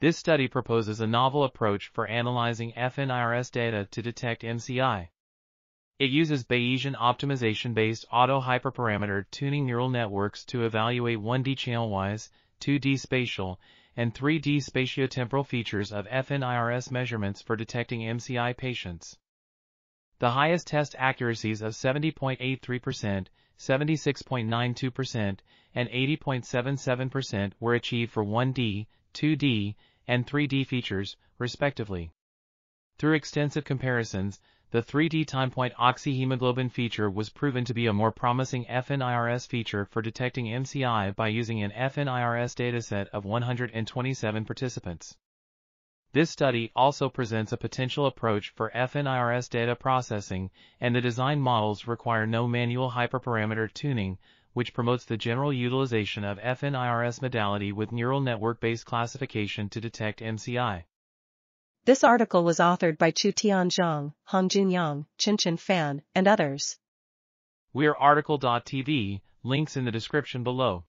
This study proposes a novel approach for analyzing fNIRS data to detect MCI. It uses Bayesian optimization-based auto-hyperparameter tuning neural networks to evaluate 1D channel-wise, 2D spatial, and 3D spatiotemporal features of fNIRS measurements for detecting MCI patients. The highest test accuracies of 70.83%, 76.92%, and 80.77% were achieved for 1D, 2D, and 3D features, respectively. Through extensive comparisons, the 3D time point oxyhemoglobin feature was proven to be a more promising fNIRS feature for detecting MCI by using an fNIRS dataset of 127 participants. This study also presents a potential approach for fNIRS data processing, and the design models require no manual hyperparameter tuning, which promotes the general utilization of fNIRS modality with neural network-based classification to detect MCI. This article was authored by Chu Tian Zhang, Hong Jin Yang, Chen-Chen Fan, and others. We are article.tv, links in the description below.